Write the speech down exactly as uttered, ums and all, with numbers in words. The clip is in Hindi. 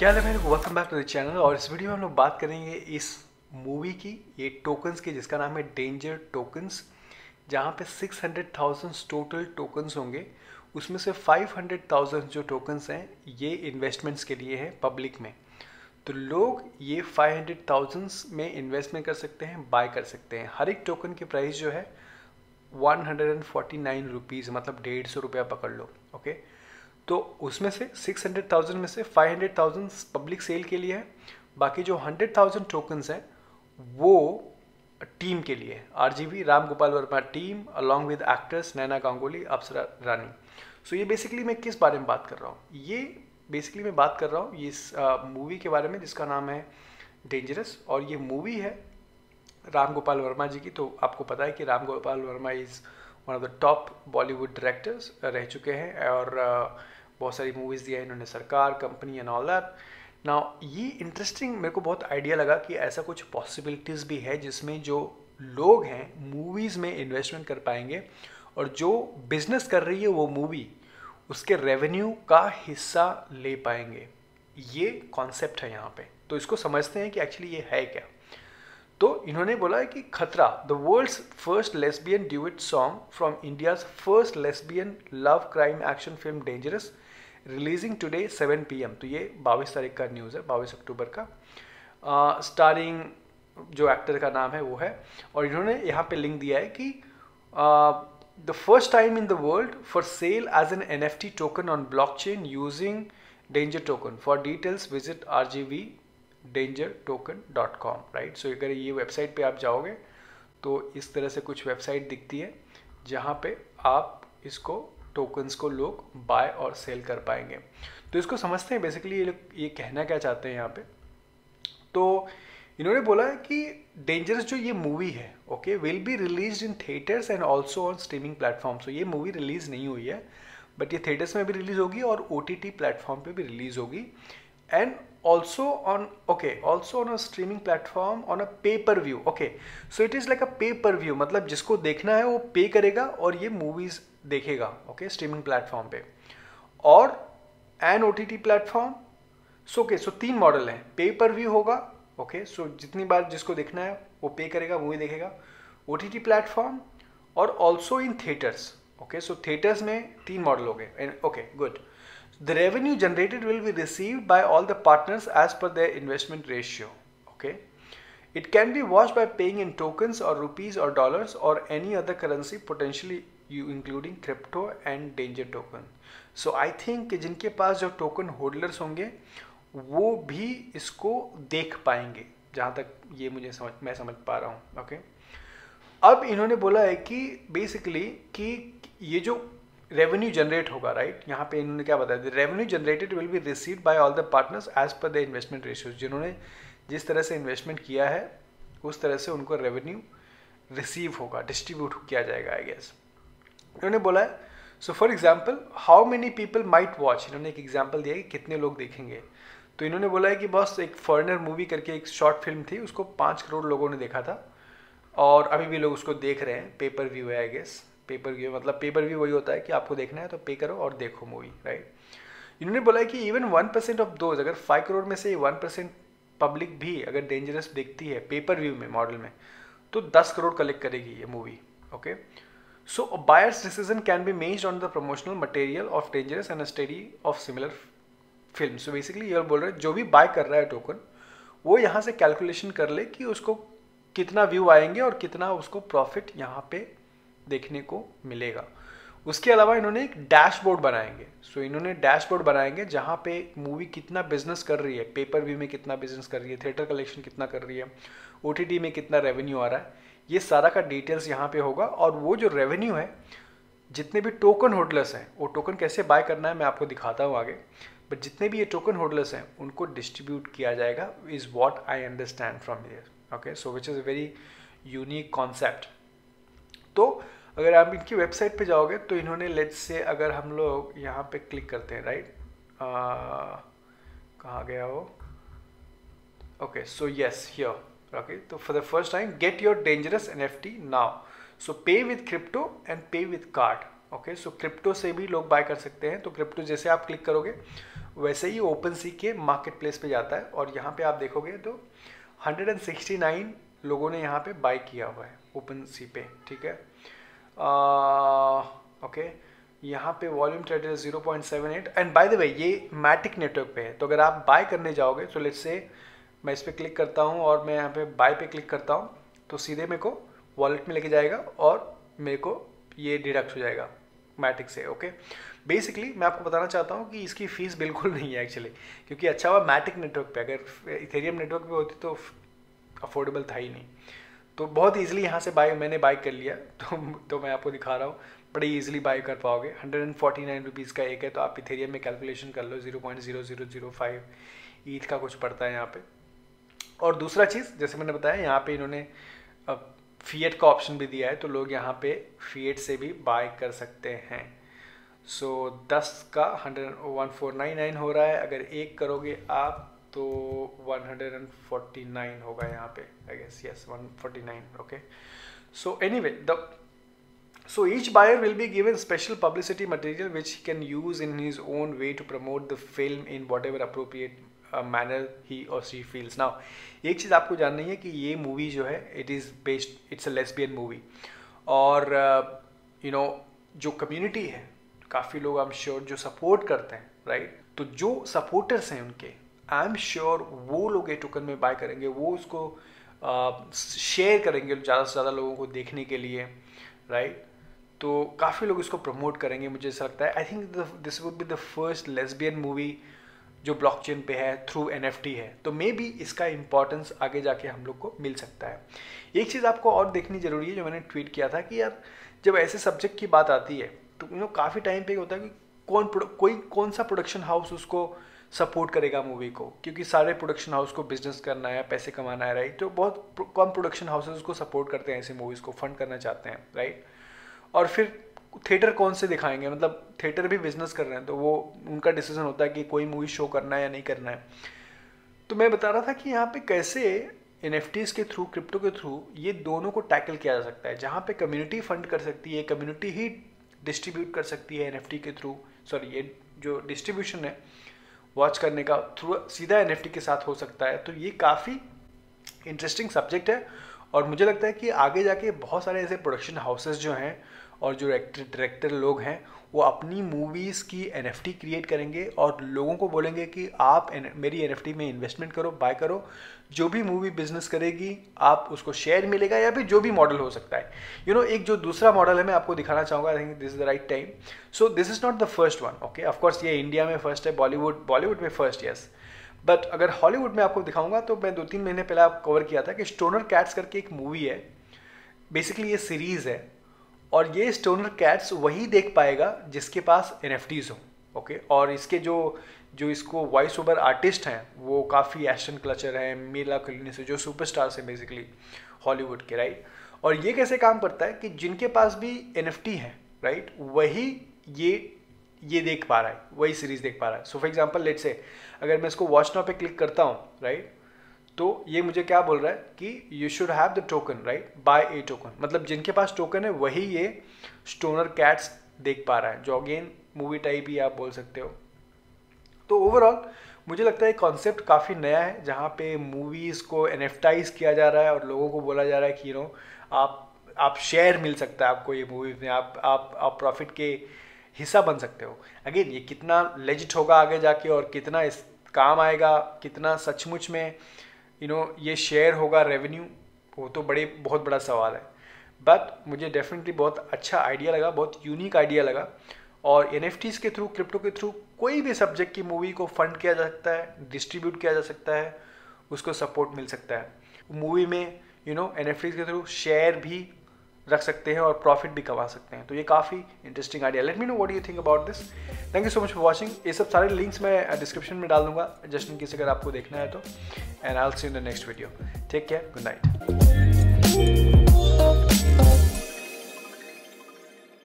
क्या है मेरे को welcome back to the channel. और इस वीडियो में हम लोग बात करेंगे इस मूवी की, ये टोकन्स की, जिसका नाम है डेंजर टोकन्स, जहाँ पे six hundred thousand total tokens होंगे। उसमें से फाइव हंड्रेड थाउज़ेंड जो टोकन्स हैं ये इन्वेस्टमेंट्स के लिए है पब्लिक में, तो लोग ये फाइव हंड्रेड थाउज़ेंड में इन्वेस्टमेंट कर सकते हैं, बाय कर सकते हैं। हर एक टोकन की प्राइस जो है one hundred forty nine rupees, मतलब डेढ़ सौ रुपया पकड़ लो। ओके, तो उसमें से सिक्स हंड्रेड थाउज़ेंड में से five hundred thousand public sale के लिए है, बाकी जो हंड्रेड थाउज़ेंड टोकन्स हैं वो टीम के लिए है। RGV Ram Gopal Varma team along with actors Naina Ganguly, Apsara Rani. So ये बेसिकली मैं किस बारे में बात कर रहा हूँ, ये बेसिकली मैं बात कर रहा हूँ इस मूवी के बारे में जिसका नाम है डेंजरस। और ये मूवी है राम गोपाल वर्मा जी की, तो आपको पता है कि Ram Gopal Varma is one of the top Bollywood directors रह चुके हैं, और बहुत सारी मूवीज़ दी है इन्होंने, Sarkar, company and all that. Now ये इंटरेस्टिंग मेरे को बहुत आइडिया लगा कि ऐसा कुछ पॉसिबिलिटीज़ भी है जिसमें जो लोग हैं मूवीज़ में इन्वेस्टमेंट कर पाएंगे, और जो बिजनेस कर रही है वो मूवी उसके रेवेन्यू का हिस्सा ले पाएंगे। ये कॉन्सेप्ट है यहाँ पे, तो इसको समझते हैं कि एक्चुअली ये है क्या। तो इन्होंने बोला है कि Khatra, the world's first lesbian duet song from India's first lesbian love crime action film dangerous, releasing today seven P M. तो ये बाईस तारीख का न्यूज़ है, बाईस अक्टूबर का। स्टारिंग uh, जो एक्टर का नाम है वो है, और इन्होंने यहाँ पे लिंक दिया है कि the first time in the world for sale as an N F T token on blockchain using danger token. For details visit R G V danger token dot com, right. So अगर ये वेबसाइट पे आप जाओगे तो इस तरह से कुछ वेबसाइट दिखती है जहाँ पे आप इसको टोकन्स को लोग बाय और सेल कर पाएंगे। तो इसको समझते हैं बेसिकली ये लोग ये कहना क्या चाहते हैं यहाँ पे। तो इन्होंने बोला है कि डेंजरस जो ये मूवी है, okay, will be release in theatres and also on streaming platform. So ये मूवी रिलीज़ नहीं हुई है, बट ये थिएटर्स में भी रिलीज़ होगी और ओ टी टी प्लेटफॉर्म पर भी रिलीज़ होगी, and also on okay also on a streaming platform on a pay per view. okay so it is like a pay per view, मतलब जिसको देखना है वो पे करेगा और ये मूवीज देखेगा, ओके, स्ट्रीमिंग प्लेटफॉर्म पे और an O T T platform. So okay, so तीन मॉडल हैं, पे पर व्यू होगा, ओके okay, सो so जितनी बार जिसको देखना है वो पे करेगा, मूवी देखेगा, ओ टी टी प्लेटफॉर्म और also in theatres. Okay, so theatres में तीन मॉडल हो गए and okay good. The revenue generated will be received by all the partners as per their investment ratio. Okay, it can be watched by paying in tokens or rupees or dollars or any other currency, potentially you including crypto and danger token. So I think कि जिनके पास जो token holders होंगे वो भी इसको देख पाएंगे, जहाँ तक ये मुझे समझ मैं समझ पा रहा हूँ। Okay, अब इन्होंने बोला है कि basically कि ये जो रेवेन्यू जनरेट होगा, राइट right? यहाँ पे इन्होंने क्या बताया, the revenue generated will be received by all the partners as per the investment ratios. जिन्होंने जिस तरह से इन्वेस्टमेंट किया है उस तरह से उनको रेवेन्यू रिसीव होगा, डिस्ट्रीब्यूट किया जाएगा आई गेस। इन्होंने बोला है so for example how many people might watch, इन्होंने एक एग्जाम्पल दिया कि कितने लोग देखेंगे। तो इन्होंने बोला है कि बस एक फॉरेनर मूवी करके एक शॉर्ट फिल्म थी, उसको पाँच करोड़ लोगों ने देखा था और अभी भी लोग उसको देख रहे हैं। पेपर व्यू है आई गेस, पेपर व्यू मतलब पेपर व्यू वही होता है कि आपको देखना है तो पे करो और देखो मूवी, राइट। इन्होंने बोला है कि even one percent of those, अगर फाइव करोड़ में से वन परसेंट पब्लिक भी अगर डेंजरस देखती है पेपर व्यू में मॉडल में तो दस करोड़ कलेक्ट करेगी ये movie. Okay, so buyers decision can be messed on the promotional material of Dangerous and study of similar film. So basically ये बोल रहे हैं जो भी बाय कर रहा है टोकन वो यहाँ से कैलकुलेशन कर ले कि उसको कितना व्यू आएंगे और कितना उसको प्रॉफिट यहाँ पे देखने को मिलेगा। उसके अलावा इन्होंने एक डैशबोर्ड बनाएंगे। सो so, इन्होंने डैशबोर्ड बनाएंगे जहां पे मूवी कितना बिजनेस कर रही है, पेपर व्यू में कितना बिजनेस कर रही है, थिएटर कलेक्शन कितना कर रही है, ओटीटी में कितना रेवेन्यू आ रहा है, ये सारा का डिटेल्स यहां पे होगा। और वो जो रेवेन्यू है, जितने भी टोकन होल्डर्स हैं, वो टोकन कैसे बाय करना है मैं आपको दिखाता हूँ आगे, बट जितने भी ये टोकन होल्डर्स हैं उनको डिस्ट्रीब्यूट किया जाएगा, is what I understand from here. Okay, so which is a very unique concept. तो अगर आप इनकी वेबसाइट पे जाओगे तो इन्होंने लेट्स से अगर हम लोग यहाँ पे क्लिक करते हैं, राइट, कहाँ गया वो, okay so yes here. Okay, तो for the first time get your dangerous NFT now, so pay with crypto and pay with card. Okay, so crypto से भी लोग बाय कर सकते हैं। तो क्रिप्टो जैसे आप क्लिक करोगे वैसे ही OpenSea के मार्केट प्लेस पर जाता है और यहाँ पे आप देखोगे तो एक सौ उनहत्तर लोगों ने यहाँ पे बाय किया हुआ है OpenSea पे, ठीक है। आ, ओके, यहाँ पे volume traded zero point seven eight and by the way ये मैटिक नेटवर्क पे है, तो अगर आप बाय करने जाओगे तो लेट्स से मैं इस पर क्लिक करता हूँ और मैं यहाँ पे बाय पे क्लिक करता हूँ तो सीधे मेरे को वॉलेट में लेके जाएगा और मेरे को ये डिडक्ट हो जाएगा मैटिक से। ओके, बेसिकली मैं आपको बताना चाहता हूँ कि इसकी फ़ीस बिल्कुल नहीं है एक्चुअली, क्योंकि अच्छा हुआ मैटिक नेटवर्क पे, अगर इथेरियम नेटवर्क पे होती तो अफोर्डेबल था ही नहीं। तो बहुत ईजिली यहाँ से बाय मैंने बाय कर लिया, तो तो मैं आपको दिखा रहा हूँ बड़े ईजिली बाय कर पाओगे। Hundred and forty nine rupees का एक है, तो आप इथेरियम में कैलकुलेशन कर लो zero point zero zero zero five eth का कुछ पड़ता है यहाँ पे। और दूसरा चीज़ जैसे मैंने बताया यहाँ पे इन्होंने फ़िएट का ऑप्शन भी दिया है, तो लोग यहाँ पे फ़िएट से भी बाय कर सकते हैं। सो दस का hundred one four nine nine हो रहा है, अगर एक करोगे आप तो वन फोर्टी नाइन होगा यहाँ पे, I guess yes one forty nine. Okay, so anyway the so each buyer will be given special publicity material which he can use in his own way to promote the film in whatever appropriate manner he or she feels. Now एक चीज़ आपको जाननी है कि ये मूवी जो है it is based, it's a lesbian movie, और यू नो जो कम्युनिटी है काफ़ी लोग आई एम श्योर जो सपोर्ट करते हैं, राइट? तो जो सपोर्टर्स हैं उनके आई एम श्योर वो लोग ये टोकन में बाय करेंगे, वो उसको शेयर करेंगे ज़्यादा से ज़्यादा लोगों को देखने के लिए, राइट? तो काफ़ी लोग इसको प्रमोट करेंगे मुझे ऐसा लगता है। I think this would be the first lesbian movie जो ब्लॉकचेन पे है थ्रू एनएफटी है, तो मे बी इसका इम्पोर्टेंस आगे जाके हम लोग को मिल सकता है। एक चीज़ आपको और देखनी ज़रूरी है जो मैंने ट्वीट किया था कि यार जब ऐसे सब्जेक्ट की बात आती है तो यू नो काफ़ी टाइम पे होता है कि कौन कोई कौन सा प्रोडक्शन हाउस उसको सपोर्ट करेगा मूवी को, क्योंकि सारे प्रोडक्शन हाउस को बिजनेस करना है, पैसे कमाना है, राइट? तो बहुत कम प्रोडक्शन हाउसेस उसको सपोर्ट करते हैं, ऐसे मूवीज़ को फंड करना चाहते हैं, राइट? और फिर थिएटर कौन से दिखाएंगे, मतलब थिएटर भी बिजनेस कर रहे हैं, तो वो उनका डिसीजन होता है कि कोई मूवी शो करना है या नहीं करना है। तो मैं बता रहा था कि यहाँ पे कैसे एनएफटीज़ के थ्रू, क्रिप्टो के थ्रू ये दोनों को टैकल किया जा सकता है, जहाँ पे कम्युनिटी फंड कर सकती है, कम्युनिटी ही डिस्ट्रीब्यूट कर सकती है एनएफटी के थ्रू, सॉरी ये जो डिस्ट्रीब्यूशन है वॉच करने का थ्रू सीधा एनएफटी के साथ हो सकता है। तो ये काफ़ी इंटरेस्टिंग सब्जेक्ट है और मुझे लगता है कि आगे जाके बहुत सारे ऐसे प्रोडक्शन हाउसेस जो हैं और जो एक्टर डायरेक्टर लोग हैं वो अपनी मूवीज़ की एनएफटी क्रिएट करेंगे और लोगों को बोलेंगे कि आप एन, मेरी एनएफटी में इन्वेस्टमेंट करो, बाय करो, जो भी मूवी बिजनेस करेगी आप उसको शेयर मिलेगा या फिर जो भी मॉडल हो सकता है। यू you नो know, एक जो दूसरा मॉडल है मैं आपको दिखाना चाहूँगा, I think this is the right time. So this is not the first one, okay, of course ये इंडिया में फर्स्ट है, बॉलीवुड बॉलीवुड में फर्स्ट, यस, बट अगर हॉलीवुड में आपको दिखाऊंगा तो मैं दो तीन महीने पहले आप कवर किया था कि स्टोनर कैट्स करके एक मूवी है, बेसिकली ये सीरीज़ है और ये स्टोनर कैट्स वही देख पाएगा जिसके पास एनएफटीज़ हो, ओके। और इसके जो जो इसको वॉइस ओवर आर्टिस्ट हैं वो काफ़ी एश्टन क्लचर हैं, मीरा कुनिस से जो सुपरस्टार्स हैं बेसिकली हॉलीवुड के, राइट? और ये कैसे काम करता है कि जिनके पास भी एनएफटी है, राइट, वही ये ये देख पा रहा है, वही सीरीज़ देख पा रहा है। So for example let's say अगर मैं इसको वॉच नाउ पे क्लिक करता हूँ, राइट, तो ये मुझे क्या बोल रहा है कि you should have the token, right, buy a token, मतलब जिनके पास टोकन है वही ये स्टोनर कैट्स देख पा रहा है, जो अगेन मूवी टाइप ही आप बोल सकते हो। तो ओवरऑल मुझे लगता है कॉन्सेप्ट काफ़ी नया है जहाँ पे मूवीज़ को एनएफटाइज किया जा रहा है और लोगों को बोला जा रहा है कि यू नो आप आप शेयर मिल सकता है आपको ये मूवीज़ में, आप आप आप प्रॉफिट के हिस्सा बन सकते हो। अगेन ये कितना लेजिट होगा आगे जाके और कितना इस काम आएगा, कितना सचमुच में यू you नो know, ये शेयर होगा रेवेन्यू, वो तो बड़े बहुत बड़ा सवाल है, बट मुझे डेफिनेटली बहुत अच्छा आइडिया लगा, बहुत यूनिक आइडिया लगा। और एनएफटीज़ के थ्रू, क्रिप्टो के थ्रू कोई भी सब्जेक्ट की मूवी को फंड किया जा सकता है, डिस्ट्रीब्यूट किया जा सकता है, उसको सपोर्ट मिल सकता है, मूवी में यू नो एनएफटीज़ के थ्रू शेयर भी रख सकते हैं और प्रॉफिट भी कमा सकते हैं। तो ये काफ़ी interesting idea, let me know what you think about this. Thank you so much for watching. ये सब सारे लिंक्स मैं डिस्क्रिप्शन में डाल दूंगा जस्ट इन केस अगर आपको देखना है तो। And I will see you in the next video, take care, good night.